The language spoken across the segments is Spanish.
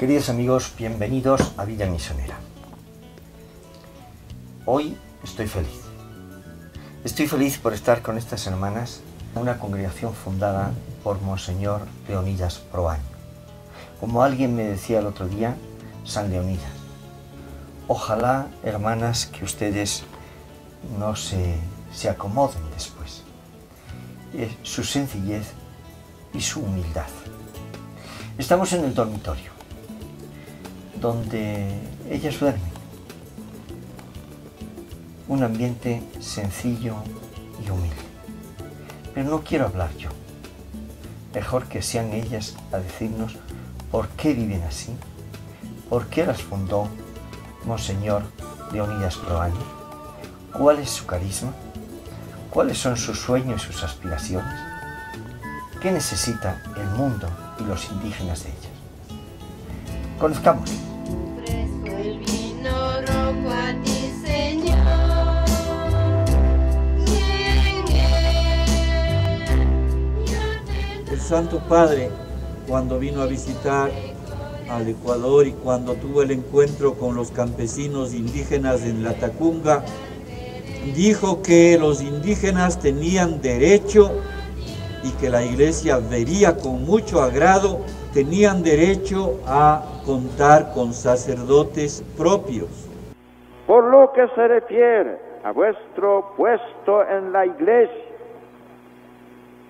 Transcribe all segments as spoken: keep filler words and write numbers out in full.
Queridos amigos, bienvenidos a Villa Misionera. Hoy estoy feliz. Estoy feliz por estar con estas hermanas, una congregación fundada por Monseñor Leonidas Proaño. Como alguien me decía el otro día, San Leonidas. Ojalá, hermanas, que ustedes no se, se acomoden después. Eh, su sencillez y su humildad. Estamos en el dormitorio, donde ellas duermen. Un ambiente sencillo y humilde. Pero no quiero hablar yo. Mejor que sean ellas a decirnos por qué viven así, por qué las fundó Monseñor Leonidas Proaño, cuál es su carisma, cuáles son sus sueños y sus aspiraciones, qué necesita el mundo y los indígenas de ellas. Conozcamos. El Santo Padre, cuando vino a visitar al Ecuador y cuando tuvo el encuentro con los campesinos indígenas en Latacunga, dijo que los indígenas tenían derecho y que la Iglesia vería con mucho agrado, tenían derecho a contar con sacerdotes propios. Por lo que se refiere a vuestro puesto en la Iglesia,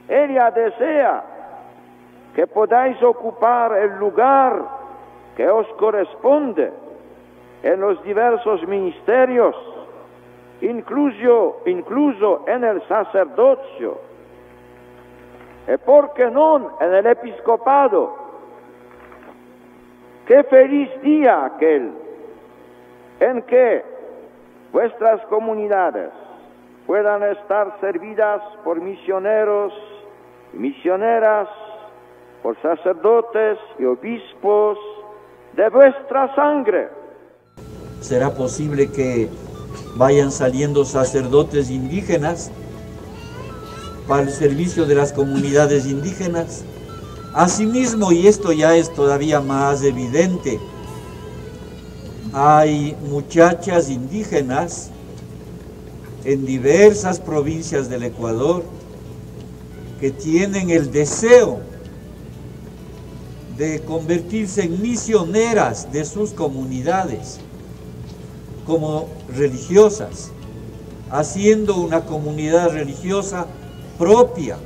ella desea que podáis ocupar el lugar que os corresponde en los diversos ministerios, incluso, incluso en el sacerdocio, e porque non en el episcopado. Qué feliz día aquel en que vuestras comunidades puedan estar servidas por misioneros y misioneras, por sacerdotes y obispos de vuestra sangre. ¿Será posible que vayan saliendo sacerdotes indígenas para el servicio de las comunidades indígenas? Asimismo, y esto ya es todavía más evidente, hay muchachas indígenas en diversas provincias del Ecuador que tienen el deseo de convertirse en misioneras de sus comunidades, como religiosas, haciendo una comunidad religiosa propia.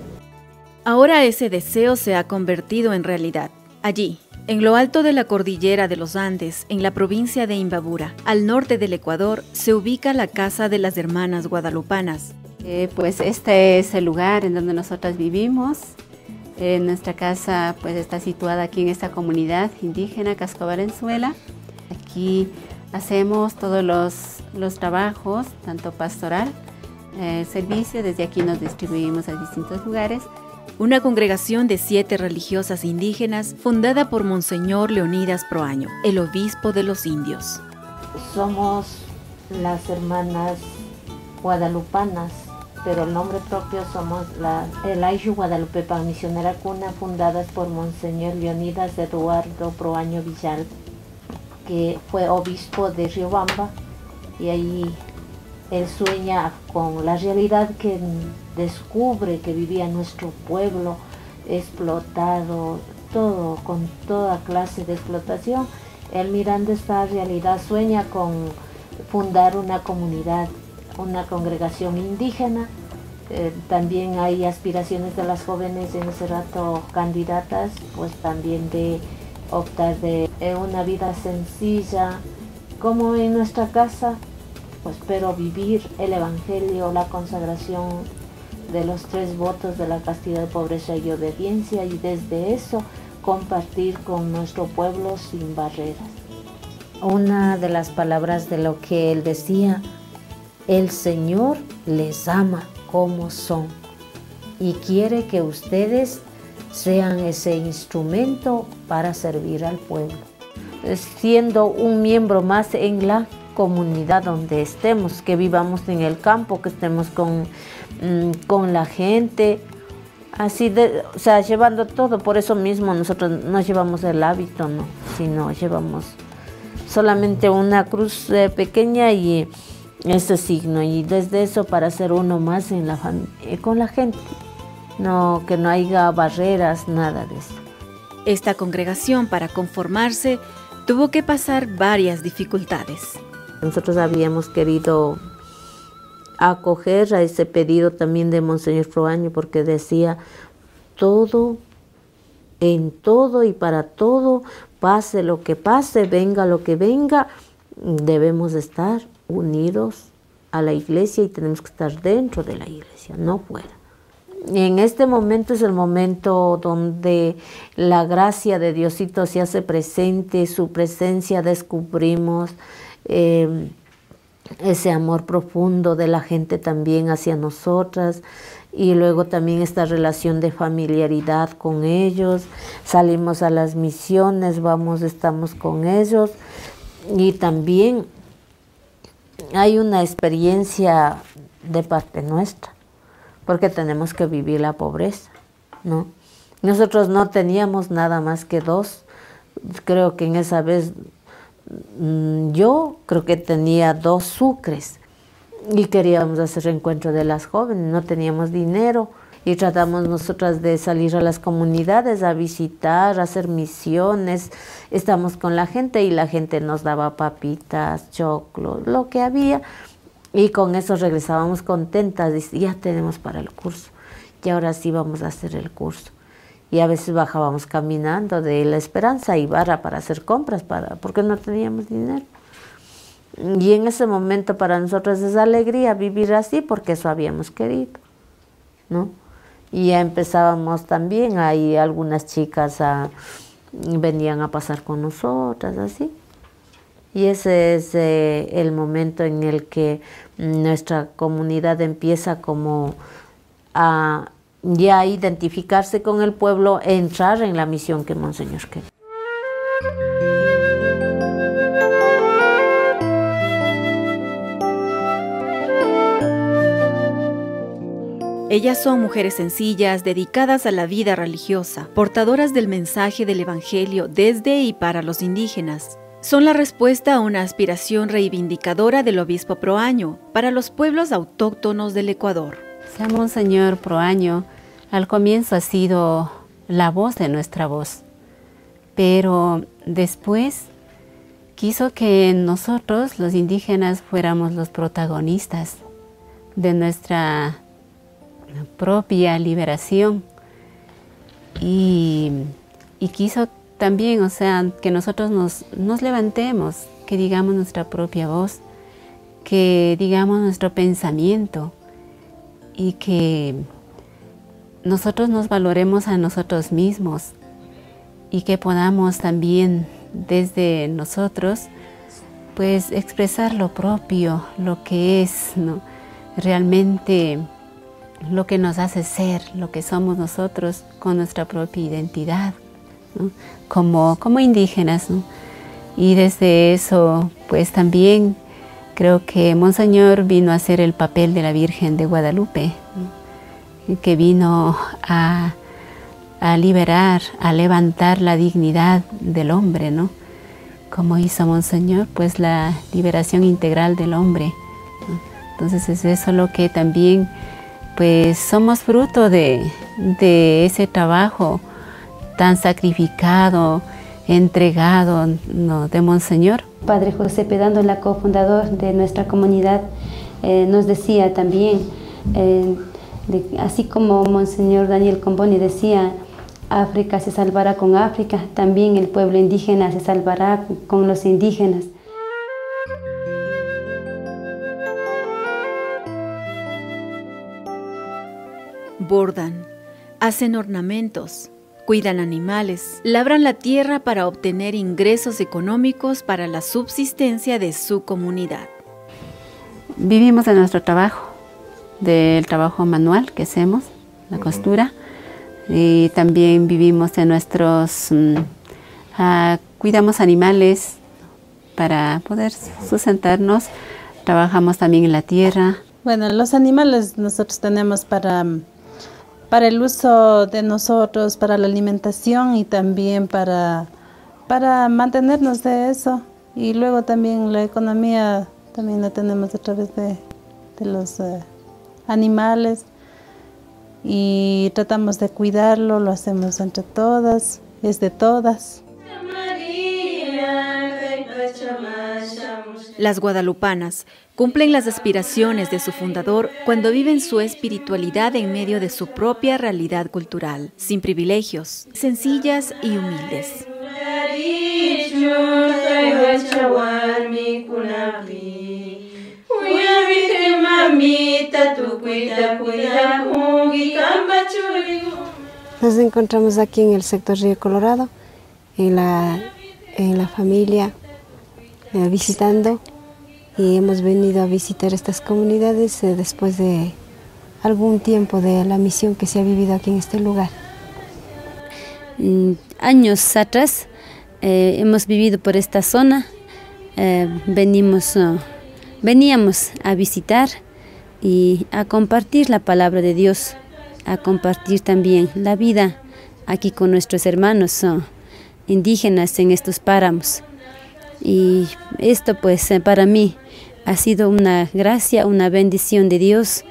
Ahora ese deseo se ha convertido en realidad. Allí, en lo alto de la cordillera de los Andes, en la provincia de Imbabura, al norte del Ecuador, se ubica la casa de las Hermanas Guadalupanas. Eh, pues este es el lugar en donde nosotras vivimos. Eh, nuestra casa pues está situada aquí en esta comunidad indígena, Casco Valenzuela. Aquí hacemos todos los, los trabajos, tanto pastoral, eh, servicio, desde aquí nos distribuimos a distintos lugares. Una congregación de siete religiosas indígenas fundada por Monseñor Leonidas Proaño, el obispo de los indios. Somos las Hermanas Guadalupanas, pero el nombre propio somos la Ayllu Guadalupe Panmisionera Cuna, fundadas por Monseñor Leonidas Eduardo Proaño Villal, que fue obispo de Riobamba, y ahí él sueña con la realidad que descubre que vivía nuestro pueblo explotado, todo, con toda clase de explotación. Él, mirando esta realidad, sueña con fundar una comunidad, una congregación indígena. Eh, también hay aspiraciones de las jóvenes en ese rato, candidatas, pues también de optar de eh, una vida sencilla, como en nuestra casa, pues, pero vivir el Evangelio, la consagración de los tres votos de la castidad, pobreza y obediencia, y desde eso compartir con nuestro pueblo sin barreras. Una de las palabras de lo que él decía, el Señor les ama como son y quiere que ustedes sean ese instrumento para servir al pueblo. siendo un miembro más en la comunidad donde estemos, que vivamos en el campo, que estemos con, con la gente, así de, o sea, llevando todo. Por eso mismo nosotros no llevamos el hábito, no, sino llevamos solamente una cruz eh, pequeña y ese signo, y desde eso para ser uno más en la eh, con la gente, no, que no haya barreras, nada de eso. Esta congregación, para conformarse, tuvo que pasar varias dificultades. Nosotros habíamos querido acoger a ese pedido también de Monseñor Proaño, porque decía, todo, en todo y para todo, pase lo que pase, venga lo que venga, debemos estar unidos a la iglesia y tenemos que estar dentro de la iglesia, no fuera. En este momento es el momento donde la gracia de Diosito se hace presente, su presencia descubrimos, eh, ese amor profundo de la gente también hacia nosotras, y luego también esta relación de familiaridad con ellos. Salimos a las misiones, vamos, estamos con ellos, y también hay una experiencia de parte nuestra, porque tenemos que vivir la pobreza, ¿no? Nosotros no teníamos nada más que dos, creo que en esa vez yo creo que tenía dos sucres, y queríamos hacer reencuentro de las jóvenes, no teníamos dinero, y tratamos nosotras de salir a las comunidades a visitar, a hacer misiones, estamos con la gente, y la gente nos daba papitas, choclo, lo que había. Y con eso regresábamos contentas, y ya tenemos para el curso, y ahora sí vamos a hacer el curso. Y a veces bajábamos caminando de La Esperanza a Ibarra para hacer compras, para, porque no teníamos dinero. Y en ese momento para nosotros es alegría vivir así, porque eso habíamos querido, ¿no? Y ya empezábamos también, ahí algunas chicas a, venían a pasar con nosotras, así. Y ese es eh, el momento en el que nuestra comunidad empieza como a ya identificarse con el pueblo, entrar en la misión que Monseñor quería. Ellas son mujeres sencillas, dedicadas a la vida religiosa, portadoras del mensaje del Evangelio desde y para los indígenas. Son la respuesta a una aspiración reivindicadora del obispo Proaño para los pueblos autóctonos del Ecuador. San Monseñor Proaño al comienzo ha sido la voz de nuestra voz, pero después quiso que nosotros, los indígenas, fuéramos los protagonistas de nuestra propia liberación, y, y quiso que también, o sea, que nosotros nos, nos levantemos, que digamos nuestra propia voz, que digamos nuestro pensamiento, y que nosotros nos valoremos a nosotros mismos, y que podamos también desde nosotros pues expresar lo propio, lo que es, ¿no? Realmente lo que nos hace ser, lo que somos nosotros con nuestra propia identidad, ¿no? Como, como indígenas, ¿no? Y desde eso pues también creo que Monseñor vino a hacer el papel de la Virgen de Guadalupe, ¿no? Que vino a, a liberar, a levantar la dignidad del hombre, ¿no? Como hizo Monseñor, pues la liberación integral del hombre, ¿no? Entonces es eso lo que también pues somos fruto de, de ese trabajo tan sacrificado, entregado, ¿no?, de Monseñor. Padre José Pedando, la cofundador de nuestra comunidad, eh, nos decía también, eh, de, así como Monseñor Daniel Comboni decía, África se salvará con África, también el pueblo indígena se salvará con los indígenas. Bordan, hacen ornamentos, cuidan animales, labran la tierra para obtener ingresos económicos para la subsistencia de su comunidad. Vivimos de nuestro trabajo, del trabajo manual que hacemos, la costura, y también vivimos de nuestros uh, cuidamos animales para poder sustentarnos, trabajamos también en la tierra. Bueno, los animales nosotros tenemos para, para el uso de nosotros, para la alimentación y también para, para mantenernos de eso. Y luego también la economía también la tenemos a través de, de los eh, animales y tratamos de cuidarlo, lo hacemos entre todas, es de todas. Las guadalupanas cumplen las aspiraciones de su fundador cuando viven su espiritualidad en medio de su propia realidad cultural, sin privilegios, sencillas y humildes. Nos encontramos aquí en el sector Río Colorado, en la, en la familia, eh, visitando, y hemos venido a visitar estas comunidades eh, después de algún tiempo de la misión que se ha vivido aquí en este lugar. Mm, años atrás eh, hemos vivido por esta zona, eh, venimos, oh, veníamos a visitar y a compartir la palabra de Dios, a compartir también la vida aquí con nuestros hermanos oh, indígenas en estos páramos. Y esto pues para mí ha sido una gracia, una bendición de Dios,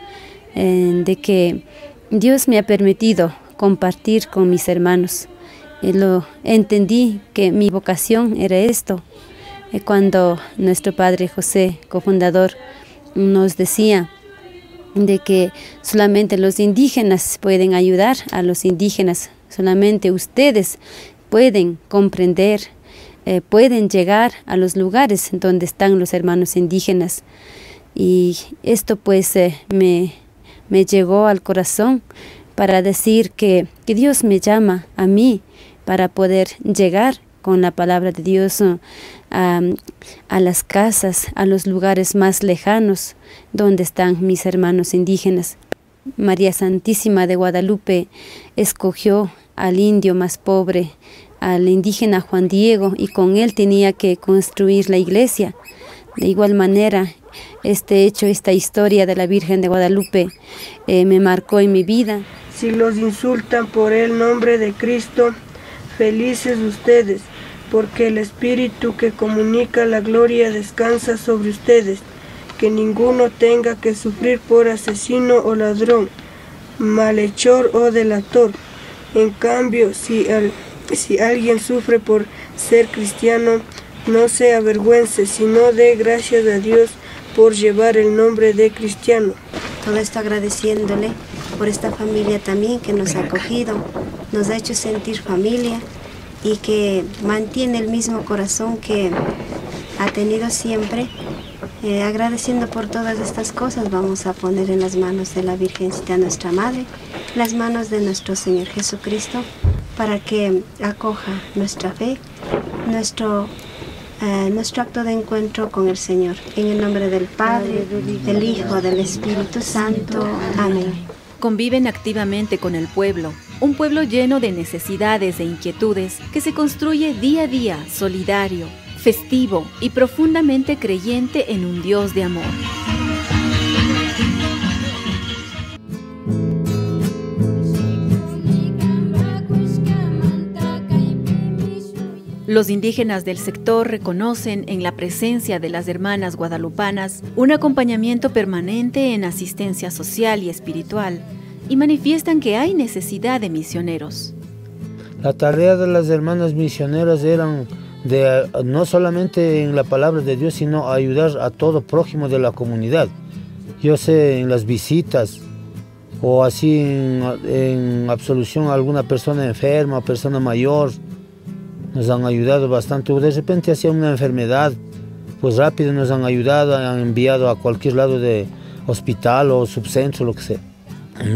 eh, de que Dios me ha permitido compartir con mis hermanos. Eh, lo entendí que mi vocación era esto. Eh, cuando nuestro padre José, cofundador, nos decía de que solamente los indígenas pueden ayudar a los indígenas, solamente ustedes pueden comprender, eh, pueden llegar a los lugares donde están los hermanos indígenas. Y esto pues eh, me, me llegó al corazón para decir que, que Dios me llama a mí para poder llegar con la palabra de Dios a, a las casas, a los lugares más lejanos donde están mis hermanos indígenas. María Santísima de Guadalupe escogió al indio más pobre, al indígena Juan Diego, y con él tenía que construir la iglesia. De igual manera, este hecho, esta historia de la Virgen de Guadalupe eh, me marcó en mi vida. Si los insultan por el nombre de Cristo, felices ustedes, porque el Espíritu que comunica la gloria descansa sobre ustedes, que ninguno tenga que sufrir por asesino o ladrón, malhechor o delator. En cambio, si, al, si alguien sufre por ser cristiano, no se avergüence, sino dé gracias a Dios por llevar el nombre de cristiano. Todo esto agradeciéndole por esta familia también que nos ha acogido, nos ha hecho sentir familia y que mantiene el mismo corazón que ha tenido siempre. Eh, agradeciendo por todas estas cosas, vamos a poner en las manos de la Virgencita nuestra Madre, las manos de nuestro Señor Jesucristo, para que acoja nuestra fe, nuestro, eh, nuestro acto de encuentro con el Señor. En el nombre del Padre, del Hijo, del Espíritu Santo. Amén. Conviven activamente con el pueblo, un pueblo lleno de necesidades e inquietudes que se construye día a día, solidario, festivo y profundamente creyente en un Dios de amor. Los indígenas del sector reconocen en la presencia de las hermanas guadalupanas un acompañamiento permanente en asistencia social y espiritual y manifiestan que hay necesidad de misioneros. La tarea de las hermanas misioneras eran de, no solamente en la palabra de Dios, sino ayudar a todo prójimo de la comunidad. Yo sé, en las visitas o así en, en absolución a alguna persona enferma, persona mayor, nos han ayudado bastante, o de repente hacía una enfermedad, pues rápido nos han ayudado, han enviado a cualquier lado de hospital o subcentro, lo que sea.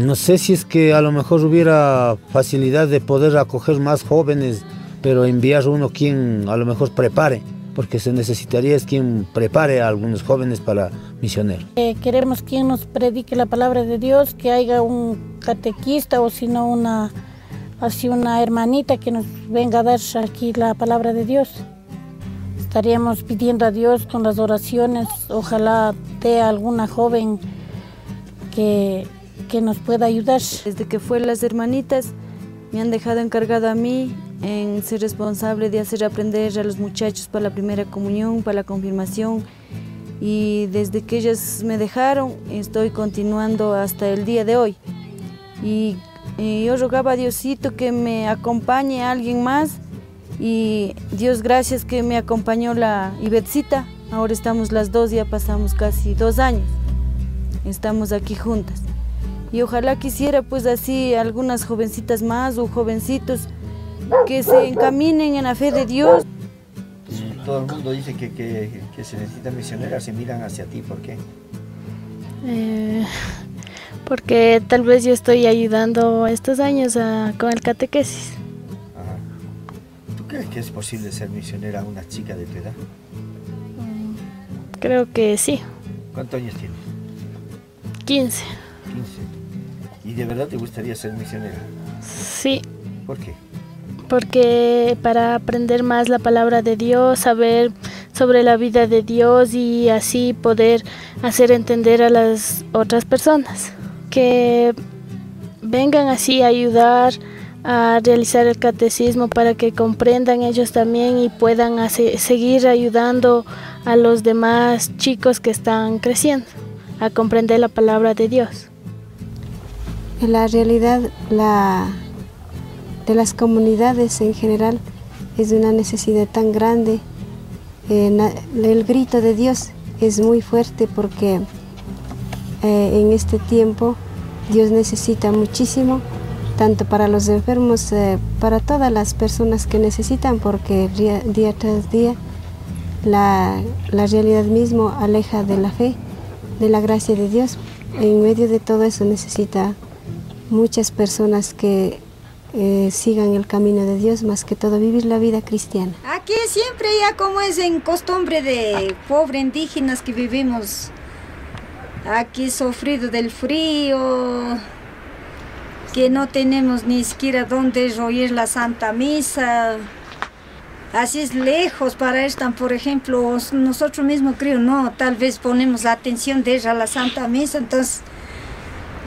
No sé si es que a lo mejor hubiera facilidad de poder acoger más jóvenes, pero enviar uno quien a lo mejor prepare, porque se necesitaría es quien prepare a algunos jóvenes para misioneros. Eh, queremos quien nos predique la palabra de Dios, que haya un catequista o si no una... así una hermanita que nos venga a dar aquí la palabra de Dios. Estaríamos pidiendo a Dios con las oraciones, ojalá dé alguna joven que, que nos pueda ayudar. Desde que fue las hermanitas, me han dejado encargado a mí en ser responsable de hacer aprender a los muchachos para la primera comunión, para la confirmación. Y desde que ellas me dejaron, estoy continuando hasta el día de hoy. Y, y yo rogaba a Diosito que me acompañe a alguien más. Y Dios gracias que me acompañó la Ibetcita. Ahora estamos las dos, ya pasamos casi dos años. Estamos aquí juntas. Y ojalá quisiera pues así algunas jovencitas más o jovencitos que se encaminen en la fe de Dios. Todo el mundo dice que, que, que se necesitan misioneras, se miran hacia ti, ¿por qué? Eh, porque tal vez yo estoy ayudando estos años a, con el catequesis. Ajá. ¿Tú crees que es posible ser misionera a una chica de tu edad? Creo que sí. ¿Cuántos años tienes? quince. quince. ¿Y de verdad te gustaría ser misionera? Sí. ¿Por qué? Porque para aprender más la palabra de Dios, saber sobre la vida de Dios y así poder hacer entender a las otras personas. Que vengan así a ayudar a realizar el catecismo para que comprendan ellos también y puedan hacer, seguir ayudando a los demás chicos que están creciendo a comprender la palabra de Dios. En la realidad, la... de las comunidades en general es una necesidad tan grande. Eh, el grito de Dios es muy fuerte porque eh, en este tiempo Dios necesita muchísimo, tanto para los enfermos, eh, para todas las personas que necesitan, porque día tras día la, la realidad misma aleja de la fe, de la gracia de Dios. En medio de todo eso necesita muchas personas que Eh, sigan el camino de Dios, más que todo vivir la vida cristiana. Aquí siempre ya como es en costumbre de pobres indígenas que vivimos aquí sufrido del frío, que no tenemos ni siquiera dónde oír la Santa Misa, así es lejos para estar, por ejemplo, nosotros mismos creo, no, tal vez ponemos la atención de ella a la Santa Misa, entonces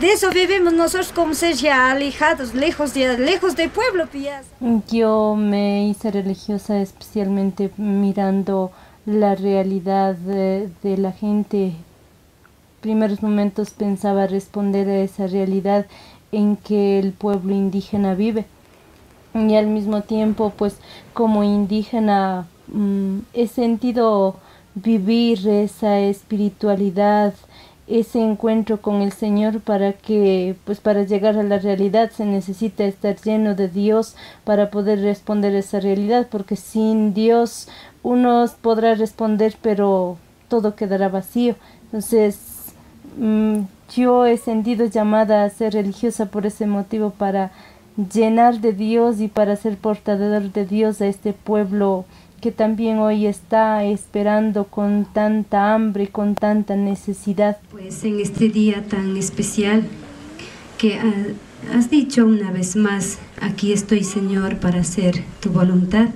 de eso vivimos nosotros como ser ya alejados, lejos de, lejos del pueblo. Yo me hice religiosa especialmente mirando la realidad de, de la gente. Primeros momentos pensaba responder a esa realidad en que el pueblo indígena vive. Y al mismo tiempo, pues como indígena mmm, he sentido vivir esa espiritualidad, ese encuentro con el Señor, para que, pues para llegar a la realidad se necesita estar lleno de Dios para poder responder a esa realidad, porque sin Dios uno podrá responder, pero todo quedará vacío. Entonces, mmm, yo he sentido llamada a ser religiosa por ese motivo, para llenar de Dios y para ser portador de Dios a este pueblo que también hoy está esperando con tanta hambre, con tanta necesidad. Pues en este día tan especial que has dicho una vez más, aquí estoy Señor para hacer tu voluntad,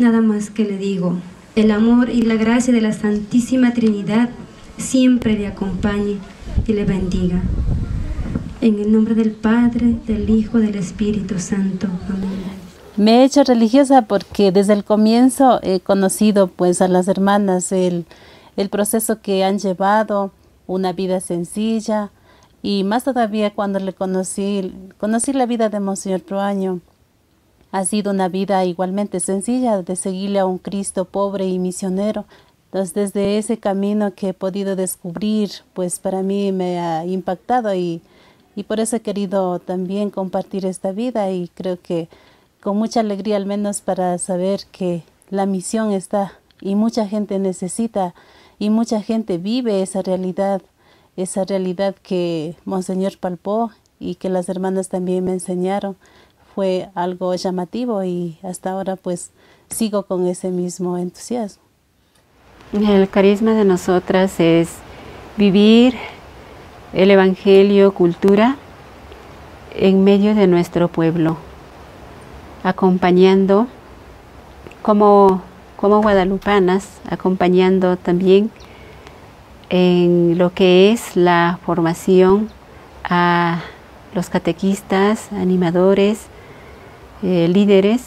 nada más que le digo, el amor y la gracia de la Santísima Trinidad siempre le acompañe y le bendiga. En el nombre del Padre, del Hijo, del Espíritu Santo. Amén. Me he hecho religiosa porque desde el comienzo he conocido pues a las hermanas, el, el proceso que han llevado, una vida sencilla, y más todavía cuando le conocí, conocí la vida de Monseñor Proaño. Ha sido una vida igualmente sencilla de seguirle a un Cristo pobre y misionero. Entonces desde ese camino que he podido descubrir, pues para mí me ha impactado y, y por eso he querido también compartir esta vida, y creo que con mucha alegría, al menos para saber que la misión está y mucha gente necesita y mucha gente vive esa realidad, esa realidad que Monseñor palpó y que las hermanas también me enseñaron. Fue algo llamativo y hasta ahora pues sigo con ese mismo entusiasmo. El carisma de nosotras es vivir el Evangelio, cultura, en medio de nuestro pueblo, acompañando como, como guadalupanas, acompañando también en lo que es la formación a los catequistas, animadores, eh, líderes,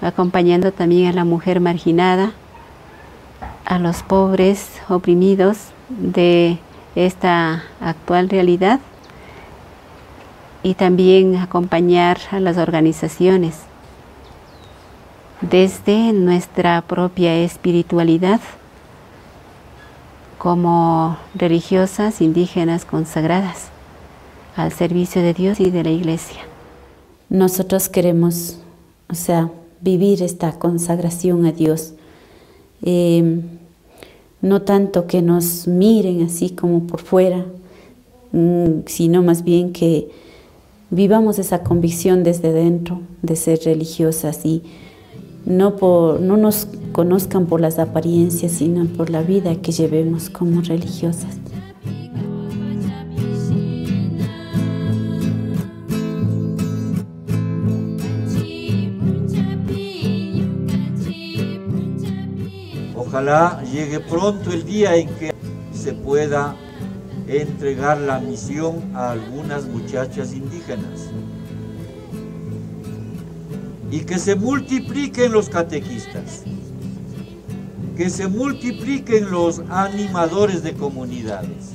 acompañando también a la mujer marginada, a los pobres oprimidos de esta actual realidad, y también acompañar a las organizaciones desde nuestra propia espiritualidad como religiosas indígenas consagradas al servicio de Dios y de la Iglesia. Nosotros queremos, o sea, vivir esta consagración a Dios. Eh, no tanto que nos miren así como por fuera, sino más bien que vivamos esa convicción desde dentro de ser religiosas, y no, por, no nos conozcan por las apariencias, sino por la vida que llevemos como religiosas. Ojalá llegue pronto el día en que se pueda entregar la misión a algunas muchachas indígenas y que se multipliquen los catequistas, que se multipliquen los animadores de comunidades,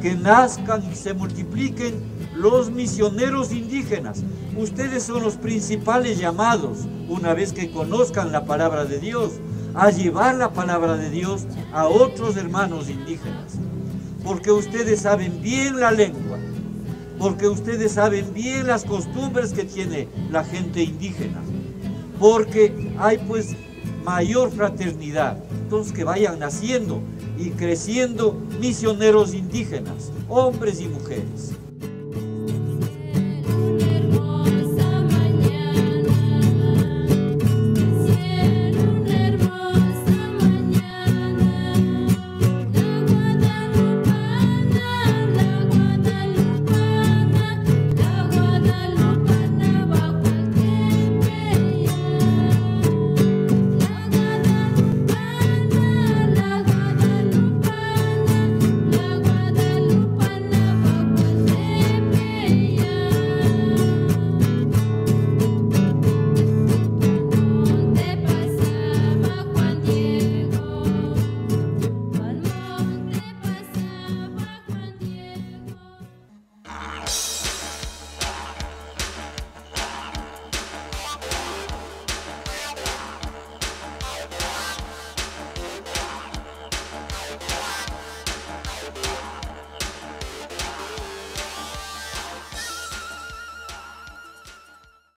que nazcan y se multipliquen los misioneros indígenas. Ustedes son los principales llamados, una vez que conozcan la palabra de Dios, a llevar la palabra de Dios a otros hermanos indígenas, porque ustedes saben bien la lengua, porque ustedes saben bien las costumbres que tiene la gente indígena, porque hay pues mayor fraternidad. Entonces que vayan naciendo y creciendo misioneros indígenas, hombres y mujeres.